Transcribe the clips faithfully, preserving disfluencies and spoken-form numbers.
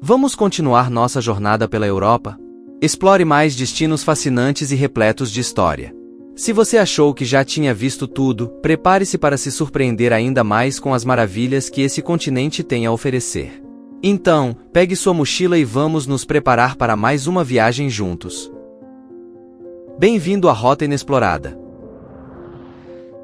Vamos continuar nossa jornada pela Europa? Explore mais destinos fascinantes e repletos de história. Se você achou que já tinha visto tudo, prepare-se para se surpreender ainda mais com as maravilhas que esse continente tem a oferecer. Então, pegue sua mochila e vamos nos preparar para mais uma viagem juntos. Bem-vindo à Rota Inexplorada.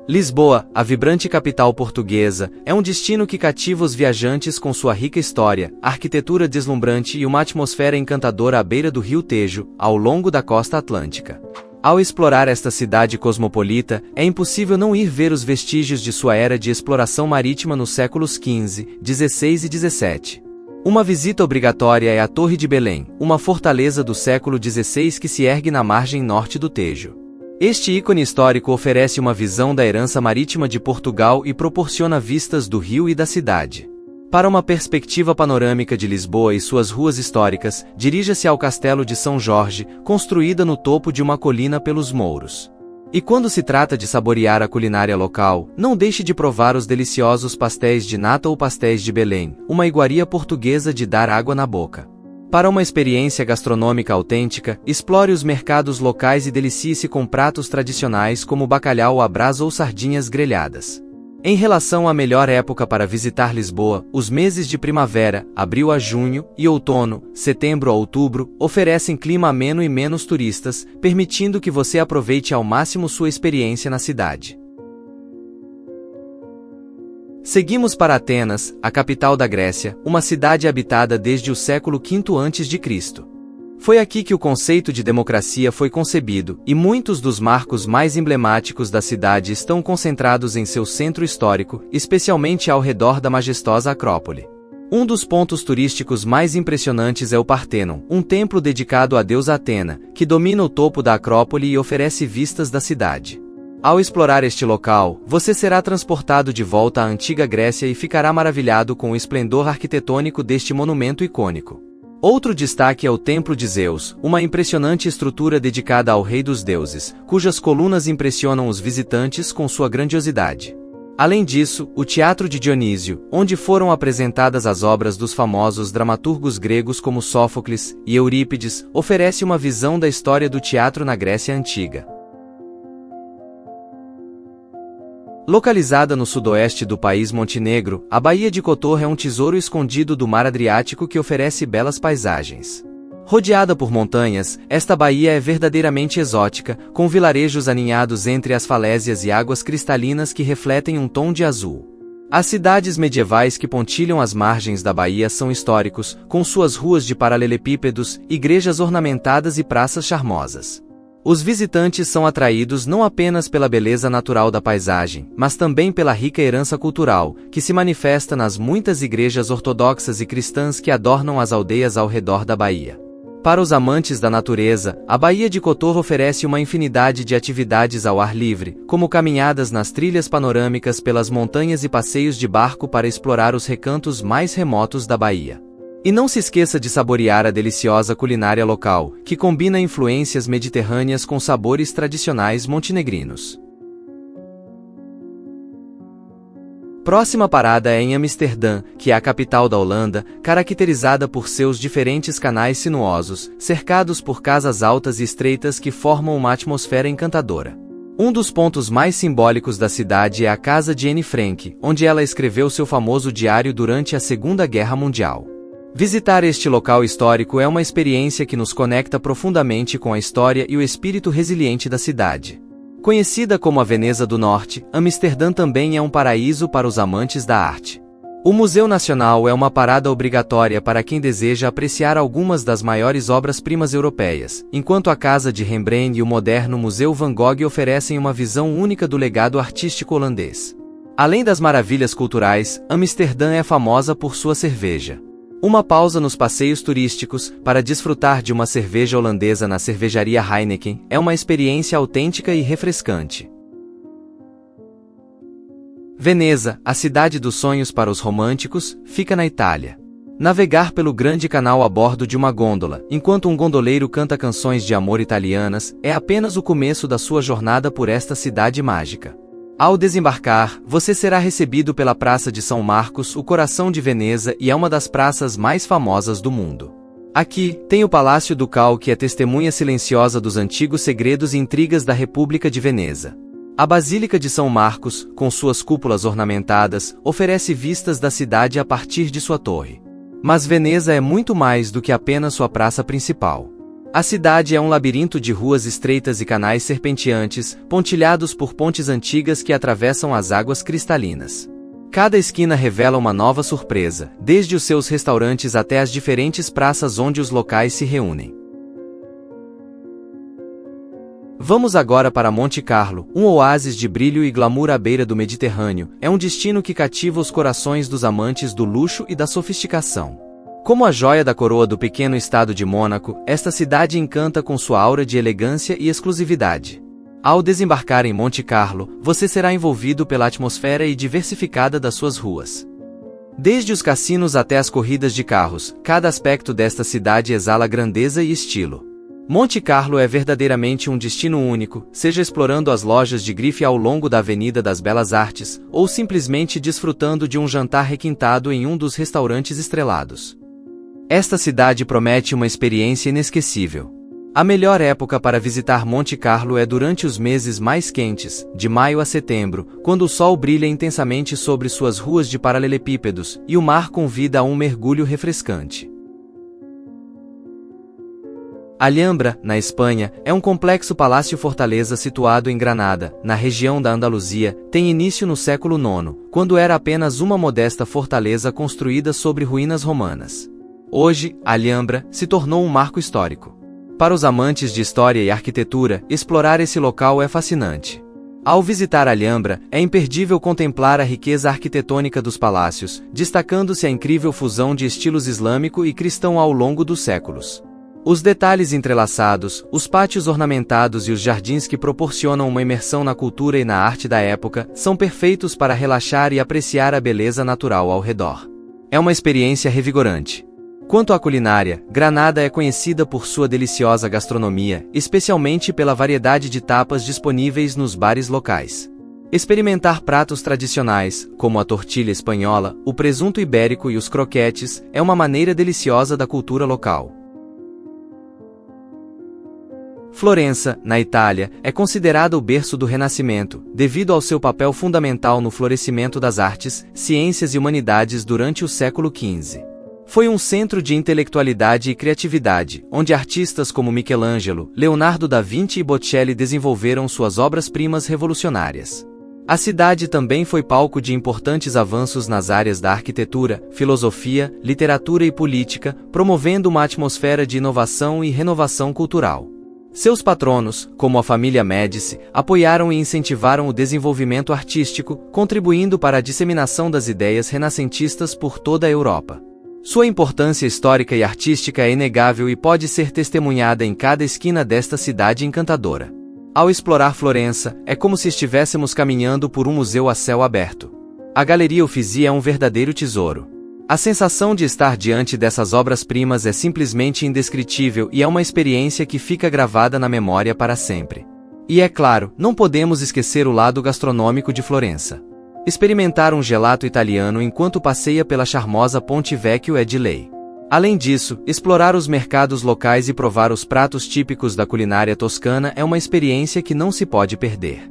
Lisboa, a vibrante capital portuguesa, é um destino que cativa os viajantes com sua rica história, arquitetura deslumbrante e uma atmosfera encantadora à beira do Rio Tejo, ao longo da costa atlântica. Ao explorar esta cidade cosmopolita, é impossível não ir ver os vestígios de sua era de exploração marítima nos séculos quinze, dezesseis e dezessete. Uma visita obrigatória é a Torre de Belém, uma fortaleza do século dezesseis que se ergue na margem norte do Tejo. Este ícone histórico oferece uma visão da herança marítima de Portugal e proporciona vistas do rio e da cidade. Para uma perspectiva panorâmica de Lisboa e suas ruas históricas, dirija-se ao Castelo de São Jorge, construída no topo de uma colina pelos mouros. E quando se trata de saborear a culinária local, não deixe de provar os deliciosos pastéis de nata ou pastéis de Belém, uma iguaria portuguesa de dar água na boca. Para uma experiência gastronômica autêntica, explore os mercados locais e delicie-se com pratos tradicionais como bacalhau à brasa ou sardinhas grelhadas. Em relação à melhor época para visitar Lisboa, os meses de primavera, abril a junho, e outono, setembro a outubro, oferecem clima ameno e menos turistas, permitindo que você aproveite ao máximo sua experiência na cidade. Seguimos para Atenas, a capital da Grécia, uma cidade habitada desde o século quinto antes de Cristo. Foi aqui que o conceito de democracia foi concebido, e muitos dos marcos mais emblemáticos da cidade estão concentrados em seu centro histórico, especialmente ao redor da majestosa Acrópole. Um dos pontos turísticos mais impressionantes é o Partenon, um templo dedicado à deusa Atena, que domina o topo da Acrópole e oferece vistas da cidade. Ao explorar este local, você será transportado de volta à antiga Grécia e ficará maravilhado com o esplendor arquitetônico deste monumento icônico. Outro destaque é o Templo de Zeus, uma impressionante estrutura dedicada ao rei dos deuses, cujas colunas impressionam os visitantes com sua grandiosidade. Além disso, o Teatro de Dionísio, onde foram apresentadas as obras dos famosos dramaturgos gregos como Sófocles e Eurípides, oferece uma visão da história do teatro na Grécia Antiga. Localizada no sudoeste do país montenegro, a Baía de Kotor é um tesouro escondido do mar Adriático que oferece belas paisagens. Rodeada por montanhas, esta baía é verdadeiramente exótica, com vilarejos aninhados entre as falésias e águas cristalinas que refletem um tom de azul. As cidades medievais que pontilham as margens da baía são históricos, com suas ruas de paralelepípedos, igrejas ornamentadas e praças charmosas. Os visitantes são atraídos não apenas pela beleza natural da paisagem, mas também pela rica herança cultural, que se manifesta nas muitas igrejas ortodoxas e cristãs que adornam as aldeias ao redor da baía. Para os amantes da natureza, a Baía de Kotor oferece uma infinidade de atividades ao ar livre, como caminhadas nas trilhas panorâmicas pelas montanhas e passeios de barco para explorar os recantos mais remotos da baía. E não se esqueça de saborear a deliciosa culinária local, que combina influências mediterrâneas com sabores tradicionais montenegrinos. Próxima parada é em Amsterdã, que é a capital da Holanda, caracterizada por seus diferentes canais sinuosos, cercados por casas altas e estreitas que formam uma atmosfera encantadora. Um dos pontos mais simbólicos da cidade é a casa de Anne Frank, onde ela escreveu seu famoso diário durante a Segunda Guerra Mundial. Visitar este local histórico é uma experiência que nos conecta profundamente com a história e o espírito resiliente da cidade. Conhecida como a Veneza do Norte, Amsterdã também é um paraíso para os amantes da arte. O Museu Nacional é uma parada obrigatória para quem deseja apreciar algumas das maiores obras-primas europeias, enquanto a Casa de Rembrandt e o moderno Museu Van Gogh oferecem uma visão única do legado artístico holandês. Além das maravilhas culturais, Amsterdã é famosa por sua cerveja. Uma pausa nos passeios turísticos para desfrutar de uma cerveja holandesa na cervejaria Heineken é uma experiência autêntica e refrescante. Veneza, a cidade dos sonhos para os românticos, fica na Itália. Navegar pelo Grande Canal a bordo de uma gôndola, enquanto um gondoleiro canta canções de amor italianas, é apenas o começo da sua jornada por esta cidade mágica. Ao desembarcar, você será recebido pela Praça de São Marcos, o coração de Veneza, e é uma das praças mais famosas do mundo. Aqui, tem o Palácio Ducal, que é testemunha silenciosa dos antigos segredos e intrigas da República de Veneza. A Basílica de São Marcos, com suas cúpulas ornamentadas, oferece vistas da cidade a partir de sua torre. Mas Veneza é muito mais do que apenas sua praça principal. A cidade é um labirinto de ruas estreitas e canais serpenteantes, pontilhados por pontes antigas que atravessam as águas cristalinas. Cada esquina revela uma nova surpresa, desde os seus restaurantes até as diferentes praças onde os locais se reúnem. Vamos agora para Monte Carlo, um oásis de brilho e glamour à beira do Mediterrâneo. É um destino que cativa os corações dos amantes do luxo e da sofisticação. Como a joia da coroa do pequeno estado de Mônaco, esta cidade encanta com sua aura de elegância e exclusividade. Ao desembarcar em Monte Carlo, você será envolvido pela atmosfera e diversificada das suas ruas. Desde os cassinos até as corridas de carros, cada aspecto desta cidade exala grandeza e estilo. Monte Carlo é verdadeiramente um destino único, seja explorando as lojas de grife ao longo da Avenida das Belas Artes, ou simplesmente desfrutando de um jantar requintado em um dos restaurantes estrelados. Esta cidade promete uma experiência inesquecível. A melhor época para visitar Monte Carlo é durante os meses mais quentes, de maio a setembro, quando o sol brilha intensamente sobre suas ruas de paralelepípedos, e o mar convida a um mergulho refrescante. Alhambra, na Espanha, é um complexo palácio-fortaleza situado em Granada, na região da Andaluzia. Tem início no século nono, quando era apenas uma modesta fortaleza construída sobre ruínas romanas. Hoje, Alhambra se tornou um marco histórico. Para os amantes de história e arquitetura, explorar esse local é fascinante. Ao visitar Alhambra, é imperdível contemplar a riqueza arquitetônica dos palácios, destacando-se a incrível fusão de estilos islâmico e cristão ao longo dos séculos. Os detalhes entrelaçados, os pátios ornamentados e os jardins que proporcionam uma imersão na cultura e na arte da época, são perfeitos para relaxar e apreciar a beleza natural ao redor. É uma experiência revigorante. Quanto à culinária, Granada é conhecida por sua deliciosa gastronomia, especialmente pela variedade de tapas disponíveis nos bares locais. Experimentar pratos tradicionais, como a tortilha espanhola, o presunto ibérico e os croquetes, é uma maneira deliciosa da cultura local. Florença, na Itália, é considerada o berço do Renascimento, devido ao seu papel fundamental no florescimento das artes, ciências e humanidades durante o século quinze. Foi um centro de intelectualidade e criatividade, onde artistas como Michelangelo, Leonardo da Vinci e Botticelli desenvolveram suas obras-primas revolucionárias. A cidade também foi palco de importantes avanços nas áreas da arquitetura, filosofia, literatura e política, promovendo uma atmosfera de inovação e renovação cultural. Seus patronos, como a família Médici, apoiaram e incentivaram o desenvolvimento artístico, contribuindo para a disseminação das ideias renascentistas por toda a Europa. Sua importância histórica e artística é inegável e pode ser testemunhada em cada esquina desta cidade encantadora. Ao explorar Florença, é como se estivéssemos caminhando por um museu a céu aberto. A Galeria Uffizi é um verdadeiro tesouro. A sensação de estar diante dessas obras-primas é simplesmente indescritível e é uma experiência que fica gravada na memória para sempre. E é claro, não podemos esquecer o lado gastronômico de Florença. Experimentar um gelato italiano enquanto passeia pela charmosa Ponte Vecchio é de lei. Além disso, explorar os mercados locais e provar os pratos típicos da culinária toscana é uma experiência que não se pode perder.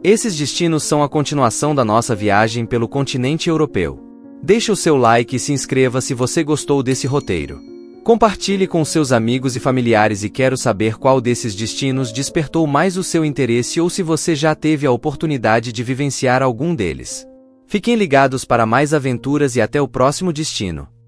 Esses destinos são a continuação da nossa viagem pelo continente europeu. Deixe o seu like e se inscreva se você gostou desse roteiro. Compartilhe com seus amigos e familiares e quero saber qual desses destinos despertou mais o seu interesse ou se você já teve a oportunidade de vivenciar algum deles. Fiquem ligados para mais aventuras e até o próximo destino.